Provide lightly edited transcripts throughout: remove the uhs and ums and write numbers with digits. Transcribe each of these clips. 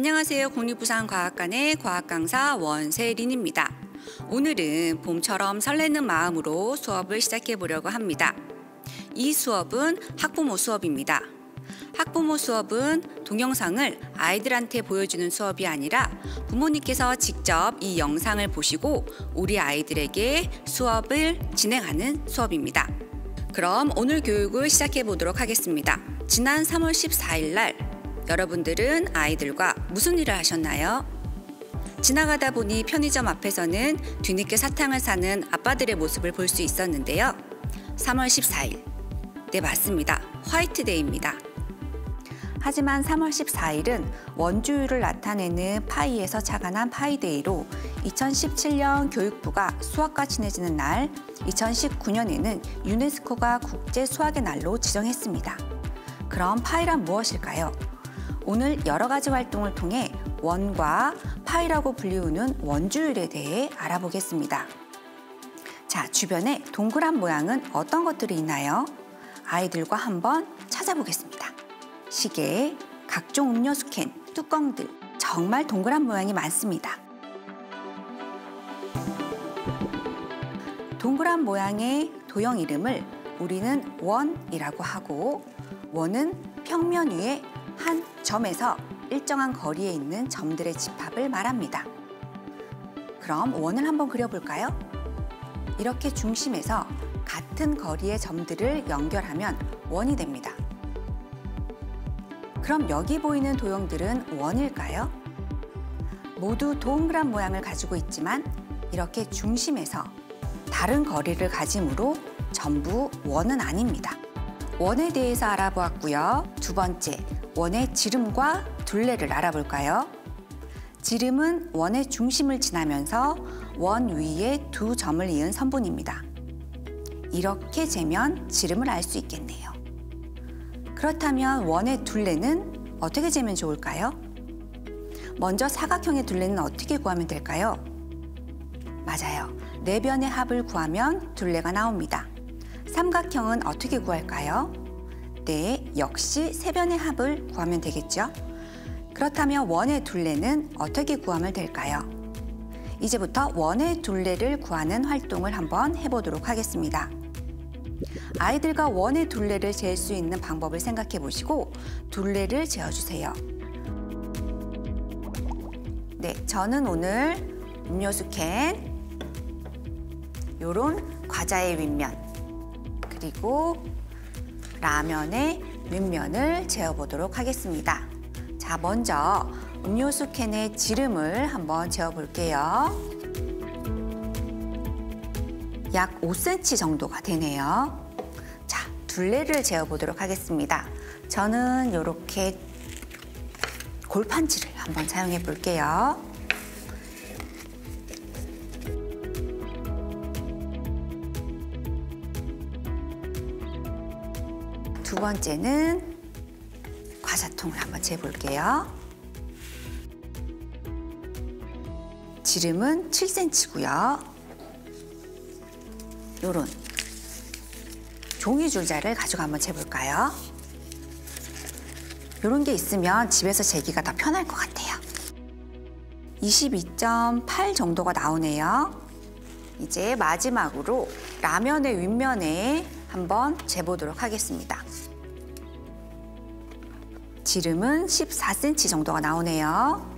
안녕하세요. 국립부산과학관의 과학강사 원세린입니다. 오늘은 봄처럼 설레는 마음으로 수업을 시작해 보려고 합니다. 이 수업은 학부모 수업입니다. 학부모 수업은 동영상을 아이들한테 보여주는 수업이 아니라 부모님께서 직접 이 영상을 보시고 우리 아이들에게 수업을 진행하는 수업입니다. 그럼 오늘 교육을 시작해 보도록 하겠습니다. 지난 3월 14일 날 여러분들은 아이들과 무슨 일을 하셨나요? 지나가다 보니 편의점 앞에서는 뒤늦게 사탕을 사는 아빠들의 모습을 볼 수 있었는데요. 3월 14일. 네, 맞습니다. 화이트데이입니다. 하지만 3월 14일은 원주율을 나타내는 파이에서 착안한 파이데이로 2017년 교육부가 수학과 친해지는 날, 2019년에는 유네스코가 국제 수학의 날로 지정했습니다. 그럼 파이란 무엇일까요? 오늘 여러 가지 활동을 통해 원과 파이라고 불리우는 원주율에 대해 알아보겠습니다. 자, 주변에 동그란 모양은 어떤 것들이 있나요? 아이들과 한번 찾아보겠습니다. 시계, 각종 음료수 캔, 뚜껑들, 정말 동그란 모양이 많습니다. 동그란 모양의 도형 이름을 우리는 원이라고 하고, 원은 평면 위에 한 점에서 일정한 거리에 있는 점들의 집합을 말합니다. 그럼 원을 한번 그려볼까요? 이렇게 중심에서 같은 거리의 점들을 연결하면 원이 됩니다. 그럼 여기 보이는 도형들은 원일까요? 모두 동그란 모양을 가지고 있지만 이렇게 중심에서 다른 거리를 가짐으로 전부 원은 아닙니다. 원에 대해서 알아보았고요. 두 번째, 원의 지름과 둘레를 알아볼까요? 지름은 원의 중심을 지나면서 원 위에 두 점을 이은 선분입니다. 이렇게 재면 지름을 알 수 있겠네요. 그렇다면 원의 둘레는 어떻게 재면 좋을까요? 먼저 사각형의 둘레는 어떻게 구하면 될까요? 맞아요. 네 변의 합을 구하면 둘레가 나옵니다. 삼각형은 어떻게 구할까요? 네, 역시 세 변의 합을 구하면 되겠죠? 그렇다면 원의 둘레는 어떻게 구하면 될까요? 이제부터 원의 둘레를 구하는 활동을 한번 해보도록 하겠습니다. 아이들과 원의 둘레를 잴 수 있는 방법을 생각해 보시고 둘레를 재어주세요. 네, 저는 오늘 음료수 캔, 요런 과자의 윗면, 그리고 라면의 윗면을 재어보도록 하겠습니다. 자, 먼저 음료수 캔의 지름을 한번 재어볼게요. 약 5cm 정도가 되네요. 자, 둘레를 재어보도록 하겠습니다. 저는 이렇게 골판지를 한번 사용해 볼게요. 두 번째는 과자통을 한번 재볼게요. 지름은 7cm고요. 요런 종이 줄자를 가지고 한번 재볼까요? 요런 게 있으면 집에서 재기가 더 편할 것 같아요. 22.8 정도가 나오네요. 이제 마지막으로 라면의 윗면에 한번 재보도록 하겠습니다. 지름은 14cm 정도가 나오네요.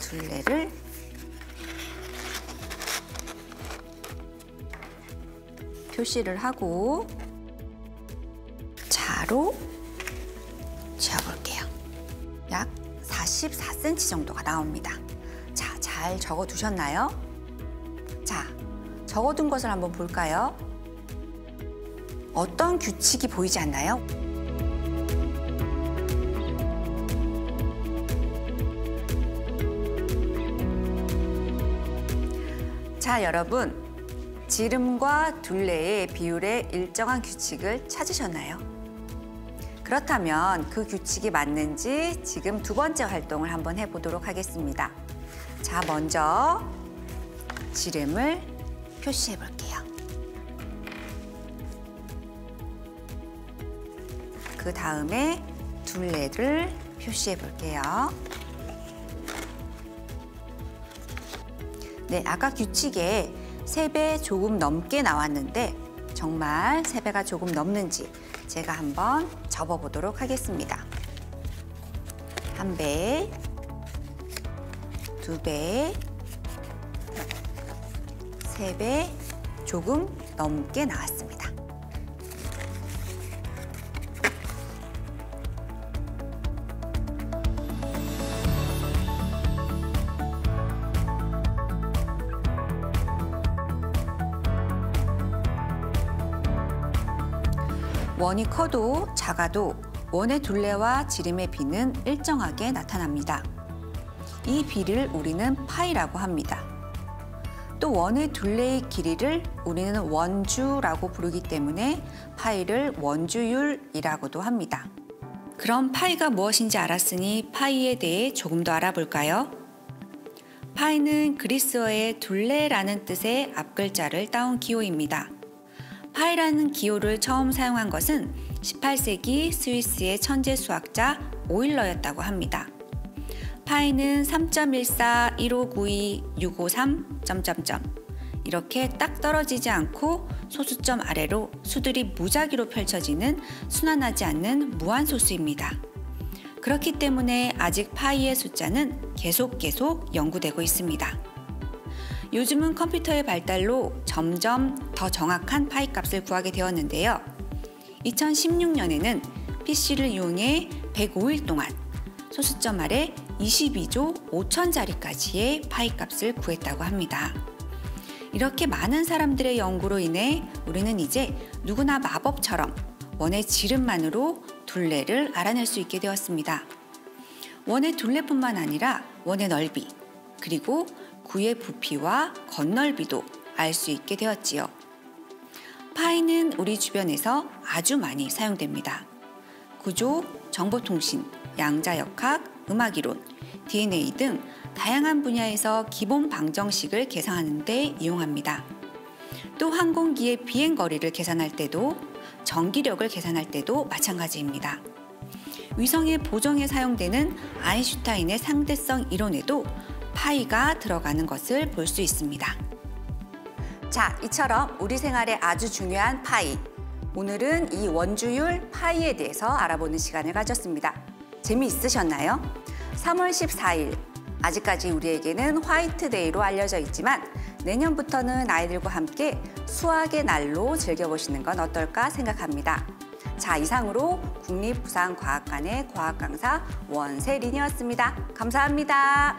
둘레를 표시를 하고 자로 재어볼게요. 약 44cm 정도가 나옵니다. 자, 잘 적어두셨나요? 자, 적어둔 것을 한번 볼까요? 어떤 규칙이 보이지 않나요? 자, 여러분, 지름과 둘레의 비율의 일정한 규칙을 찾으셨나요? 그렇다면 그 규칙이 맞는지 지금 두 번째 활동을 한번 해보도록 하겠습니다. 자, 먼저 지름을 표시해볼게요. 그 다음에 둘레를 표시해 볼게요. 네, 아까 규칙에 3배 조금 넘게 나왔는데 정말 3배가 조금 넘는지 제가 한번 접어보도록 하겠습니다. 1배, 2배, 3배 조금 넘게 나왔습니다. 원이 커도 작아도 원의 둘레와 지름의 비는 일정하게 나타납니다. 이 비를 우리는 파이라고 합니다. 또 원의 둘레의 길이를 우리는 원주라고 부르기 때문에 파이를 원주율이라고도 합니다. 그럼 파이가 무엇인지 알았으니 파이에 대해 조금 더 알아볼까요? 파이는 그리스어의 둘레라는 뜻의 앞글자를 따온 기호입니다. 파이라는 기호를 처음 사용한 것은 18세기 스위스의 천재 수학자 오일러였다고 합니다. 파이는 3.14159265 3... 이렇게 딱 떨어지지 않고 소수점 아래로 수들이 무작위로 펼쳐지는 순환하지 않는 무한소수입니다. 그렇기 때문에 아직 파이의 숫자는 계속 연구되고 있습니다. 요즘은 컴퓨터의 발달로 점점 더 정확한 파이 값을 구하게 되었는데요. 2016년에는 PC를 이용해 105일 동안 소수점 아래 22조 5천 자리까지의 파이 값을 구했다고 합니다. 이렇게 많은 사람들의 연구로 인해 우리는 이제 누구나 마법처럼 원의 지름만으로 둘레를 알아낼 수 있게 되었습니다. 원의 둘레뿐만 아니라 원의 넓이, 그리고 구의 부피와 겉넓이도 알 수 있게 되었지요. 파이는 우리 주변에서 아주 많이 사용됩니다. 구조, 정보통신, 양자역학, 음악이론, DNA 등 다양한 분야에서 기본 방정식을 계산하는 데 이용합니다. 또 항공기의 비행거리를 계산할 때도, 전기력을 계산할 때도 마찬가지입니다. 위성의 보정에 사용되는 아인슈타인의 상대성 이론에도 파이가 들어가는 것을 볼 수 있습니다. 자, 이처럼 우리 생활에 아주 중요한 파이. 오늘은 이 원주율 파이에 대해서 알아보는 시간을 가졌습니다. 재미있으셨나요? 3월 14일, 아직까지 우리에게는 화이트데이로 알려져 있지만 내년부터는 아이들과 함께 수학의 날로 즐겨보시는 건 어떨까 생각합니다. 자, 이상으로 국립부산과학관의 과학강사 원세린이었습니다. 감사합니다.